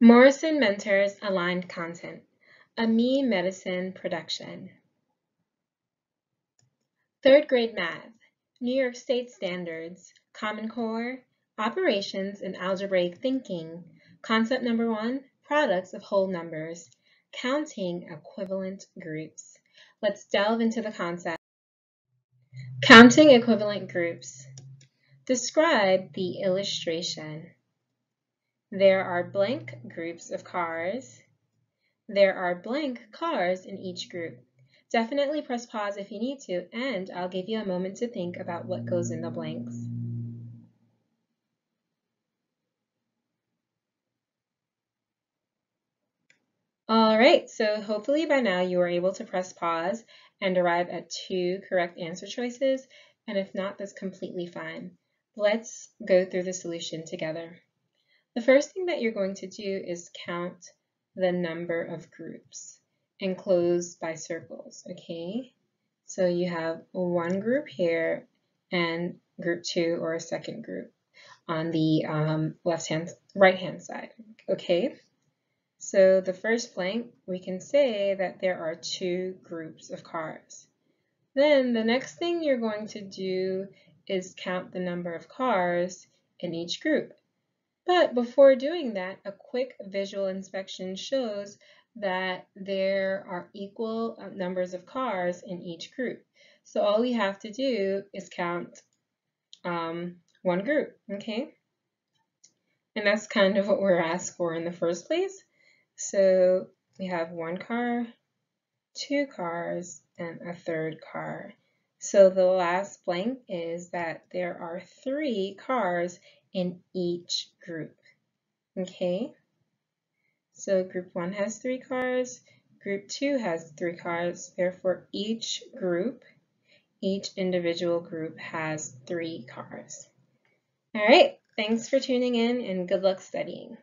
Morrison Mentors Aligned Content, a Me Medicine production. Third grade math, New York State standards, Common Core, operations and algebraic thinking, concept number 1, products of whole numbers, counting equivalent groups. Let's delve into the concept. Counting equivalent groups. Describe the illustration. There are blank groups of cars. There are blank cars in each group. Definitely press pause if you need to, and I'll give you a moment to think about what goes in the blanks. All right, so hopefully by now you are able to press pause and arrive at 2 correct answer choices, and if not, that's completely fine. Let's go through the solution together. The first thing that you're going to do is count the number of groups enclosed by circles, okay? So you have one group here and group 2 or a second group on the right-hand side, okay? So the first blank, we can say that there are 2 groups of cars. Then the next thing you're going to do is count the number of cars in each group. But before doing that, a quick visual inspection shows that there are equal numbers of cars in each group. So all we have to do is count one group, okay? And that's kind of what we're asked for in the first place. So we have one car, 2 cars, and a third car. So the last blank is that there are 3 cars in each group, okay? So group 1 has 3 cars, group 2 has 3 cars, therefore each individual group has 3 cars. All right, thanks for tuning in and good luck studying.